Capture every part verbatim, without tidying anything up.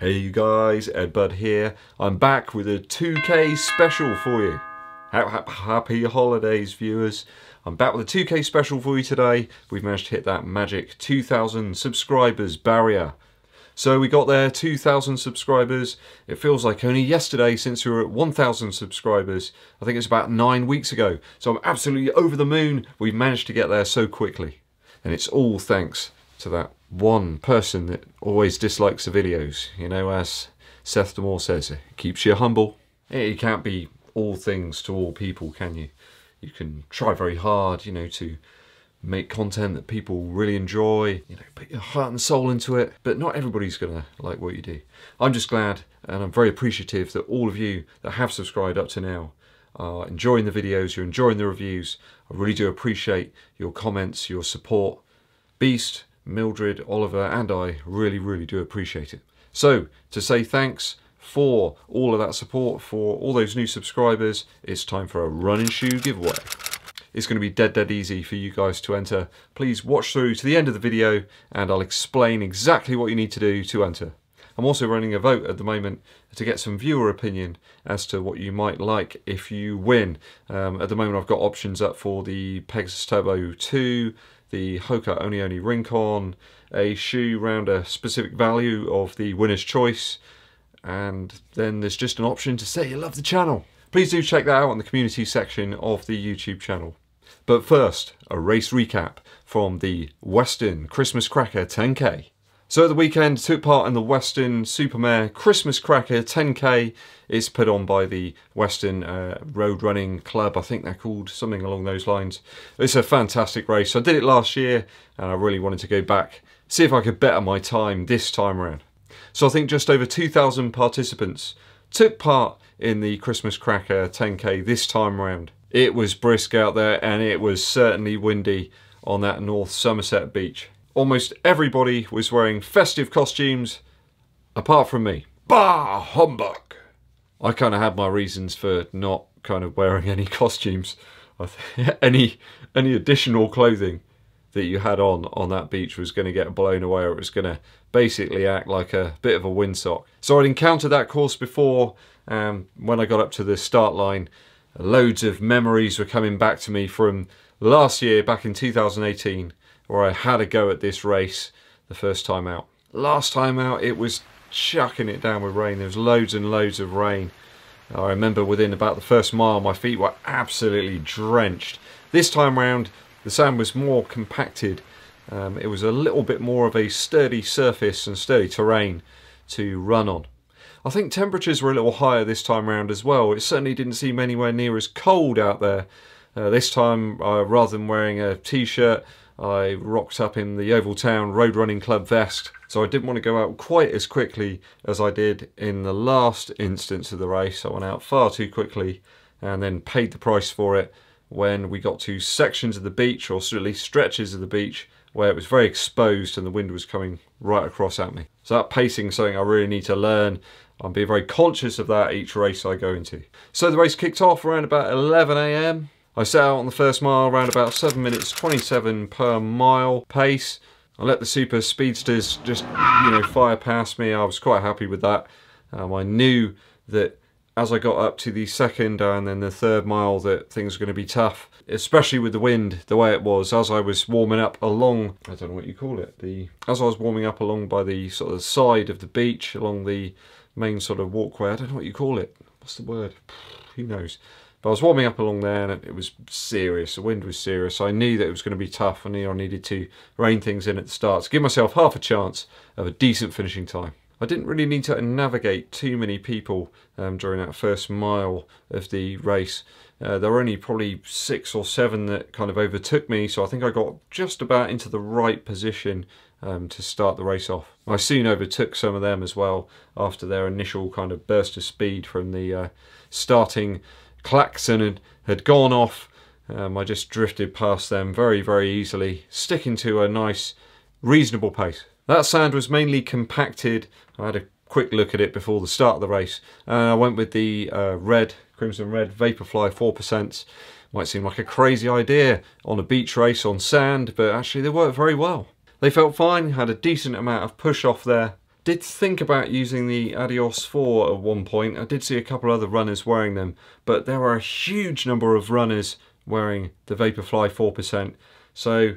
Hey you guys, Ed Bud here. I'm back with a two K special for you. Happy holidays, viewers. I'm back with a two K special for you today. We've managed to hit that magic two thousand subscribers barrier. So we got there, two thousand subscribers. It feels like only yesterday since we were at one thousand subscribers. I think it's about nine weeks ago. So I'm absolutely over the moon. We've managed to get there so quickly. And it's all thanks to that one person that always dislikes the videos. You know, as Seth Damore says, it keeps you humble. You can't be all things to all people, can you? You can try very hard, you know, to make content that people really enjoy, you know, put your heart and soul into it, but not everybody's gonna like what you do. I'm just glad, and I'm very appreciative that all of you that have subscribed up to now are enjoying the videos, you're enjoying the reviews. I really do appreciate your comments, your support. Beast, Mildred, Oliver, and I really, really do appreciate it. So, to say thanks for all of that support, for all those new subscribers, it's time for a running shoe giveaway. It's going to be dead, dead easy for you guys to enter. Please watch through to the end of the video and I'll explain exactly what you need to do to enter. I'm also running a vote at the moment to get some viewer opinion as to what you might like if you win. Um, at the moment I've got options up for the Pegasus Turbo two, the Hoka One One Rincon, a shoe round a specific value of the winner's choice, and then there's just an option to say you love the channel. Please do check that out on the community section of the YouTube channel. But first, a race recap from the Weston Christmas Cracker ten K. So at the weekend, took part in the Weston Super Mare Christmas Cracker ten K. It's put on by the Weston uh, Road Running Club. I think they're called something along those lines. It's a fantastic race. I did it last year and I really wanted to go back, see if I could better my time this time around. So I think just over two thousand participants took part in the Christmas Cracker ten K this time round. It was brisk out there and it was certainly windy on that North Somerset beach. Almost everybody was wearing festive costumes, apart from me. Bah humbug! I kind of had my reasons for not kind of wearing any costumes, any, any additional clothing that you had on on that beach was going to get blown away, or it was going to basically act like a bit of a windsock. So I'd encountered that course before. Um, when I got up to the start line, loads of memories were coming back to me from last year, back in two thousand eighteen, where I had a go at this race the first time out. Last time out, it was chucking it down with rain. There was loads and loads of rain. I remember within about the first mile, my feet were absolutely drenched. This time round, the sand was more compacted. Um, it was a little bit more of a sturdy surface and sturdy terrain to run on. I think temperatures were a little higher this time round as well. It certainly didn't seem anywhere near as cold out there. Uh, this time, uh, rather than wearing a t-shirt, I rocked up in the Oval Town Road Running Club vest. So I didn't want to go out quite as quickly as I did in the last instance of the race. I went out far too quickly and then paid the price for it when we got to sections of the beach, or at least stretches of the beach, where it was very exposed and the wind was coming right across at me. So that pacing is something I really need to learn. I'm being very conscious of that each race I go into. So the race kicked off around about eleven A M. I set out on the first mile around about seven minutes twenty-seven per mile pace. I let the super speedsters just, you know, fire past me. I was quite happy with that. Um, I knew that as I got up to the second and then the third mile that things were going to be tough, especially with the wind the way it was. As I was warming up along, I don't know what you call it, the as I was warming up along by the sort of side of the beach, along the main sort of walkway, I don't know what you call it, what's the word, who knows, but I was warming up along there and it was serious, the wind was serious, so I knew that it was going to be tough. I knew I needed to rein things in at the start to give myself half a chance of a decent finishing time. I didn't really need to navigate too many people um, during that first mile of the race. Uh, there were only probably six or seven that kind of overtook me, so I think I got just about into the right position um, to start the race off. I soon overtook some of them as well after their initial kind of burst of speed from the uh, starting klaxon had gone off. Um, I just drifted past them very, very easily, sticking to a nice, reasonable pace. That sand was mainly compacted. I had a quick look at it before the start of the race. Uh, I went with the uh, red, Crimson Red Vaporfly four percent. Might seem like a crazy idea on a beach race on sand, but actually they worked very well. They felt fine, had a decent amount of push off there. did think about using the Adios four at one point. I did see a couple other runners wearing them, but there are a huge number of runners wearing the Vaporfly four percent. So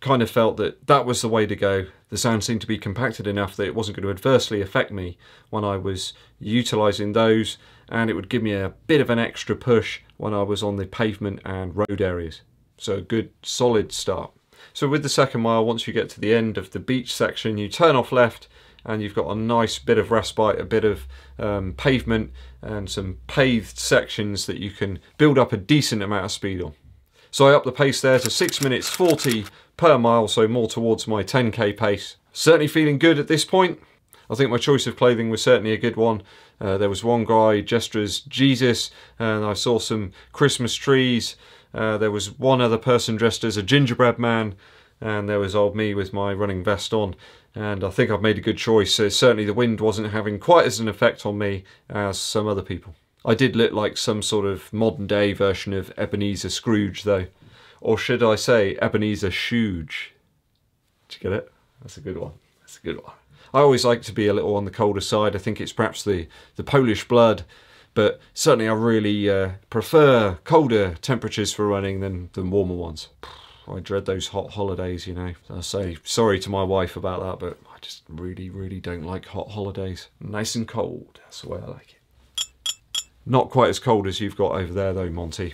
kind of felt that that was the way to go. The sound seemed to be compacted enough that it wasn't going to adversely affect me when I was utilising those, and it would give me a bit of an extra push when I was on the pavement and road areas. So a good solid start. So with the second mile, once you get to the end of the beach section, you turn off left and you've got a nice bit of respite, a bit of um, pavement and some paved sections that you can build up a decent amount of speed on. So I upped the pace there to six minutes forty per mile, so more towards my ten K pace. Certainly feeling good at this point. I think my choice of clothing was certainly a good one. Uh, there was one guy dressed as Jesus, and I saw some Christmas trees. Uh, there was one other person dressed as a gingerbread man, and there was old me with my running vest on. And I think I've made a good choice. So certainly the wind wasn't having quite as an effect on me as some other people. I did look like some sort of modern day version of Ebenezer Scrooge though. Or should I say Ebenezer Scrooge? Did you get it? That's a good one. That's a good one. I always like to be a little on the colder side. I think it's perhaps the, the Polish blood, but certainly I really uh, prefer colder temperatures for running than, than warmer ones. I dread those hot holidays, you know. I say sorry to my wife about that, but I just really, really don't like hot holidays. Nice and cold, that's the way I like it. Not quite as cold as you've got over there though, Monty.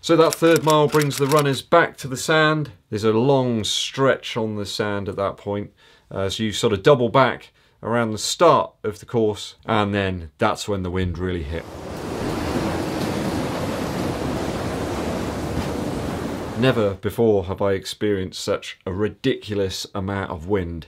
So that third mile brings the runners back to the sand. There's a long stretch on the sand at that point. Uh, so you sort of double back around the start of the course, and then that's when the wind really hit. Never before have I experienced such a ridiculous amount of wind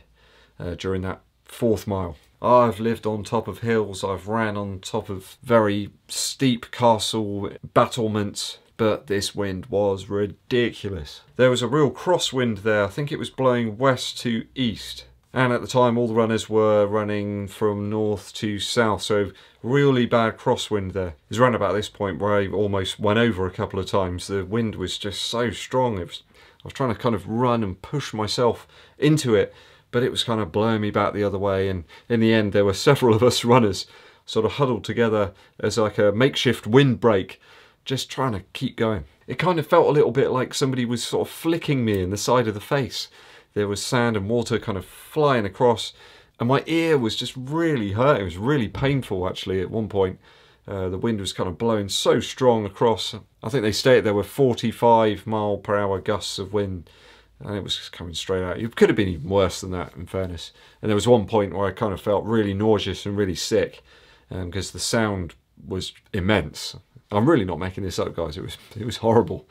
uh, during that fourth mile. I've lived on top of hills, I've ran on top of very steep castle battlements, but this wind was ridiculous. There was a real crosswind there. I think it was blowing west to east. And at the time, all the runners were running from north to south, so really bad crosswind there. It was around about this point where I almost went over a couple of times. The wind was just so strong. It was, I was trying to kind of run and push myself into it, but it was kind of blowing me back the other way, and in the end there were several of us runners sort of huddled together as like a makeshift windbreak, just trying to keep going. It kind of felt a little bit like somebody was sort of flicking me in the side of the face. There was sand and water kind of flying across, and my ear was just really hurt. It was really painful actually at one point. Uh, the wind was kind of blowing so strong across. I think they stated there were forty-five mile per hour gusts of wind, and it was just coming straight out. It could have been even worse than that, in fairness. And there was one point where I kind of felt really nauseous and really sick, um, because the sound was immense. I'm really not making this up, guys. It was it was horrible.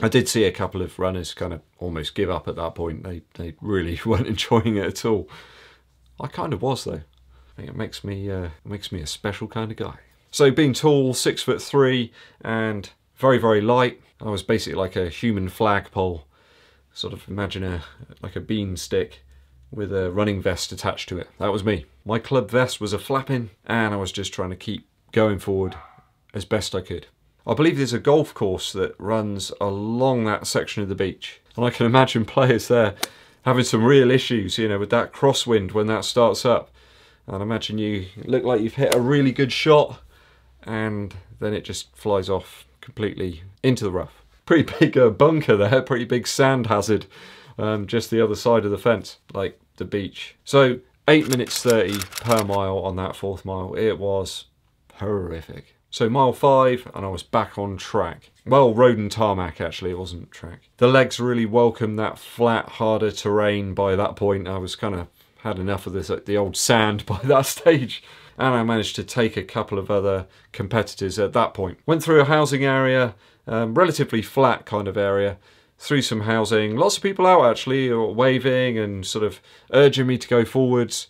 I did see a couple of runners kind of almost give up at that point. They they really weren't enjoying it at all. I kind of was though. I think it makes me uh, it makes me a special kind of guy. So being tall, six foot three, and very very light, I was basically like a human flagpole. Sort of imagine a like a beanstick with a running vest attached to it. That was me. My club vest was a flapping, and I was just trying to keep going forward as best I could. I believe there's a golf course that runs along that section of the beach, and I can imagine players there having some real issues, you know, with that crosswind when that starts up. And I imagine you look like you've hit a really good shot, and then it just flies off completely into the rough. Pretty big uh, bunker there, pretty big sand hazard, um, just the other side of the fence, like the beach. So eight minutes thirty per mile on that fourth mile. It was horrific. So mile five, and I was back on track. Well, road and tarmac actually, it wasn't track. The legs really welcomed that flat, harder terrain by that point. I was kind of had enough of this, like, the old sand by that stage. And I managed to take a couple of other competitors at that point. Went through a housing area, Um, relatively flat kind of area, through some housing. Lots of people out actually, waving and sort of urging me to go forwards.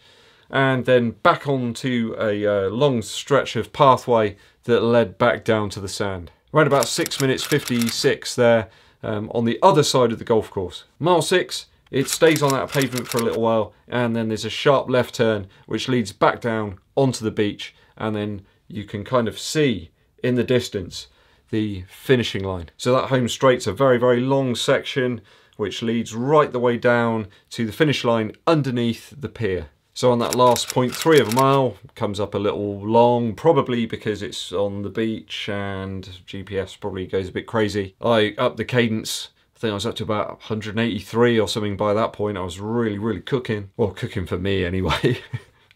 And then back onto a uh, long stretch of pathway that led back down to the sand. Around about six minutes fifty-six there, um, on the other side of the golf course. Mile six, it stays on that pavement for a little while, and then there's a sharp left turn which leads back down onto the beach, and then you can kind of see in the distance the finishing line. So that home straight's a very, very long section which leads right the way down to the finish line underneath the pier. So on that last point three of a mile, comes up a little long, probably because it's on the beach and G P S probably goes a bit crazy. I upped the cadence. I think I was up to about one hundred eighty-three or something by that point. I was really, really cooking. Well, cooking for me anyway.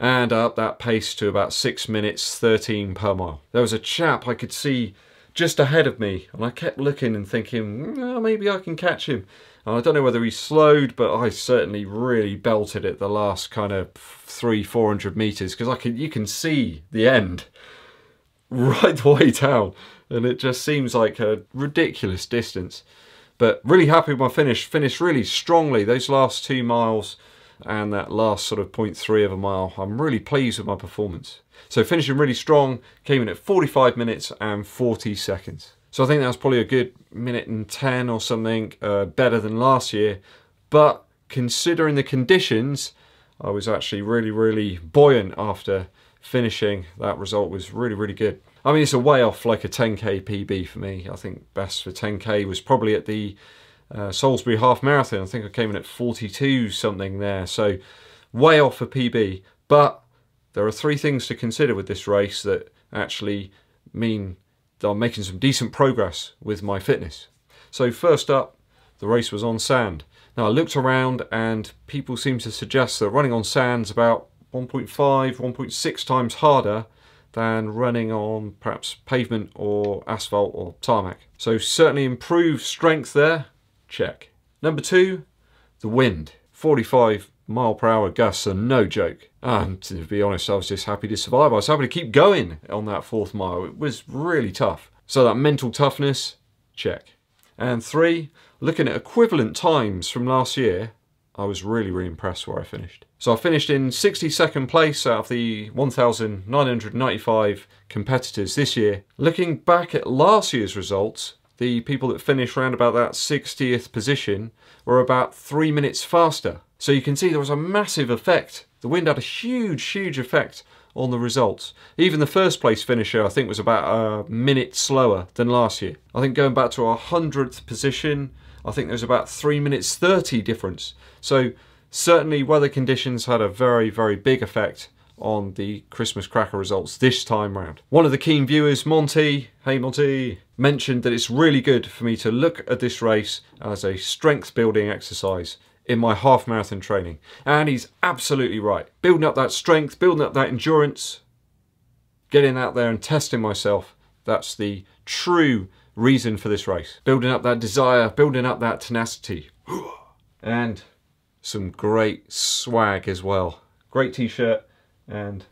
And I upped that pace to about six minutes thirteen per mile. There was a chap I could see just ahead of me, and I kept looking and thinking, oh, maybe I can catch him. I don't know whether he slowed, but I certainly really belted it the last kind of three, four hundred meters, because I can, you can see the end right the way down, and it just seems like a ridiculous distance. But really happy with my finish. Finished really strongly those last two miles and that last sort of point three of a mile. I'm really pleased with my performance. So finishing really strong, came in at forty-five minutes and forty seconds. So I think that was probably a good minute and ten or something, uh, better than last year. But considering the conditions, I was actually really, really buoyant after finishing. That result was really, really good. I mean, it's a way off like a ten K P B for me. I think best for ten K was probably at the uh, Salisbury Half Marathon. I think I came in at forty-two something there. So way off a P B. But there are three things to consider with this race that actually mean that I'm making some decent progress with my fitness. So first up, the race was on sand. Now I looked around and people seem to suggest that running on sand's about one point five, one point six times harder than running on perhaps pavement or asphalt or tarmac. So certainly improved strength there, check. Number two, the wind. forty-five mile per hour gusts are no joke. And to be honest, I was just happy to survive. I was happy to keep going on that fourth mile. It was really tough. So that mental toughness, check. And three, looking at equivalent times from last year, I was really, really impressed where I finished. So I finished in sixty-second place out of the one thousand nine hundred ninety-five competitors this year. Looking back at last year's results, the people that finished around about that sixtieth position were about three minutes faster. So you can see there was a massive effect. The wind had a huge, huge effect on the results. Even the first place finisher, I think, was about a minute slower than last year. I think going back to our hundredth position, I think there was about three minutes thirty difference. So certainly weather conditions had a very, very big effect on the Christmas Cracker results this time round. One of the keen viewers, Monty, hey Monty, mentioned that it's really good for me to look at this race as a strength building exercise in my half marathon training. And he's absolutely right. Building up that strength, building up that endurance, getting out there and testing myself, that's the true reason for this race. Building up that desire, building up that tenacity. And some great swag as well. Great t-shirt and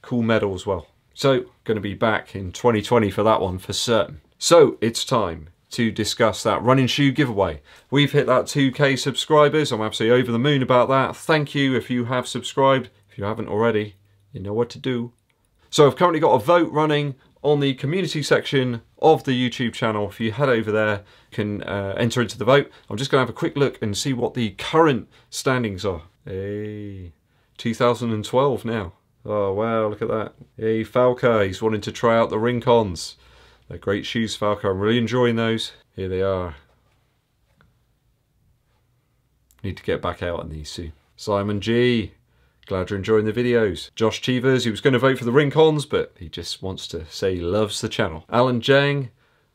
cool medal as well. So gonna be back in twenty twenty for that one for certain. So it's time to discuss that running shoe giveaway. We've hit that two K subscribers. I'm absolutely over the moon about that. Thank you if you have subscribed. If you haven't already, you know what to do. So I've currently got a vote running on the community section of the YouTube channel. If you head over there, you can uh, enter into the vote. I'm just gonna have a quick look and see what the current standings are. Hey, two thousand twelve now. Oh wow, look at that. Hey, Falca, he's wanting to try out the Rincons. They're great shoes, Falca. I'm really enjoying those. Here they are. Need to get back out on these soon. Simon G, glad you're enjoying the videos. Josh Cheevers, he was going to vote for the Rincons, but he just wants to say he loves the channel. Alan Jang,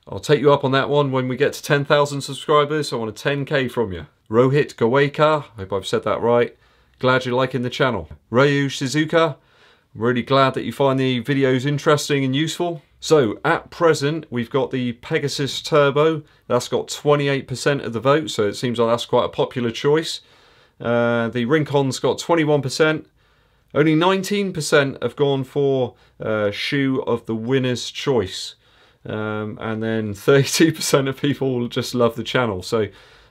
I'll take you up on that one when we get to ten thousand subscribers. I want a ten K from you. Rohit Gaweka, hope I've said that right. Glad you're liking the channel. Ryu Shizuka, I'm really glad that you find the videos interesting and useful. So at present, we've got the Pegasus Turbo. That's got twenty-eight percent of the vote, so it seems like that's quite a popular choice. Uh, the Rincon's got twenty-one percent. Only nineteen percent have gone for uh, shoe of the winner's choice. Um, and then thirty-two percent of people just love the channel. So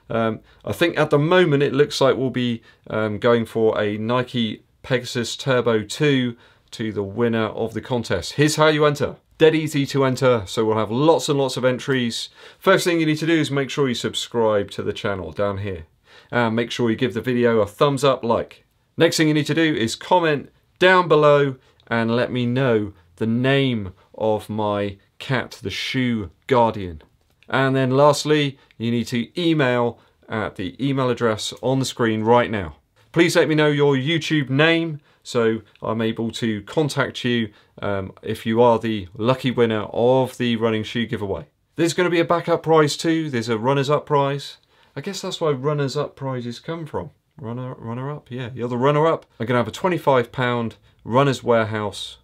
um, I think at the moment, it looks like we'll be um, going for a Nike Pegasus Turbo two to the winner of the contest. Here's how you enter. Dead easy to enter, so we'll have lots and lots of entries. First thing you need to do is make sure you subscribe to the channel down here. And make sure you give the video a thumbs up, like. Next thing you need to do is comment down below and let me know the name of my cat, the shoe guardian. And then lastly, you need to email at the email address on the screen right now. Please let me know your YouTube name so I'm able to contact you um, if you are the lucky winner of the running shoe giveaway. There's going to be a backup prize too. There's a runners-up prize. I guess that's why runners-up prizes come from. Runner, runner-up, yeah, you're the runner-up. I'm going to have a twenty-five pound Runners Warehouse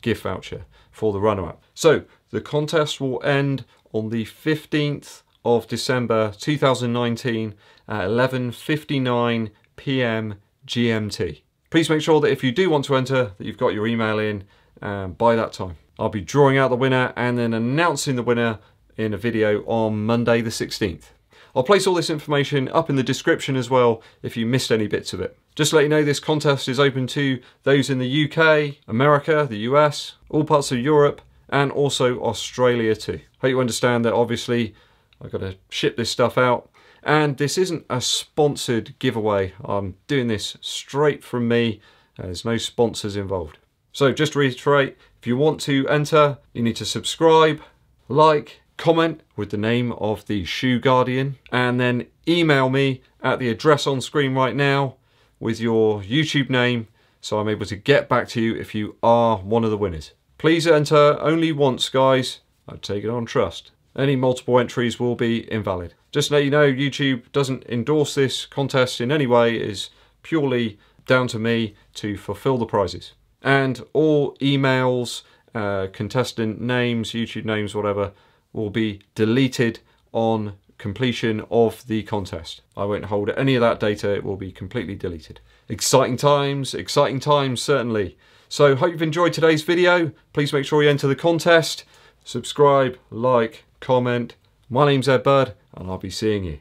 gift voucher for the runner-up. So the contest will end on the fifteenth of December two thousand nineteen at eleven fifty-nine p m G M T. Please make sure that if you do want to enter, that you've got your email in um, by that time. I'll be drawing out the winner and then announcing the winner in a video on Monday the sixteenth. I'll place all this information up in the description as well if you missed any bits of it. Just to let you know, this contest is open to those in the U K, America, the U S, all parts of Europe, and also Australia too. Hope you understand that obviously I've got to ship this stuff out. And this isn't a sponsored giveaway. I'm doing this straight from me. There's no sponsors involved. So just to reiterate, if you want to enter, you need to subscribe, like, comment with the name of the shoe guardian, and then email me at the address on screen right now with your YouTube name so I'm able to get back to you if you are one of the winners. Please enter only once, guys. I take it on trust. Any multiple entries will be invalid. Just to let you know, YouTube doesn't endorse this contest in any way. It is purely down to me to fulfill the prizes. And all emails, uh, contestant names, YouTube names, whatever, will be deleted on completion of the contest. I won't hold any of that data. It will be completely deleted. Exciting times, exciting times, certainly. So hope you've enjoyed today's video. Please make sure you enter the contest. Subscribe, like, comment. My name's Ed Bud, and I'll be seeing you.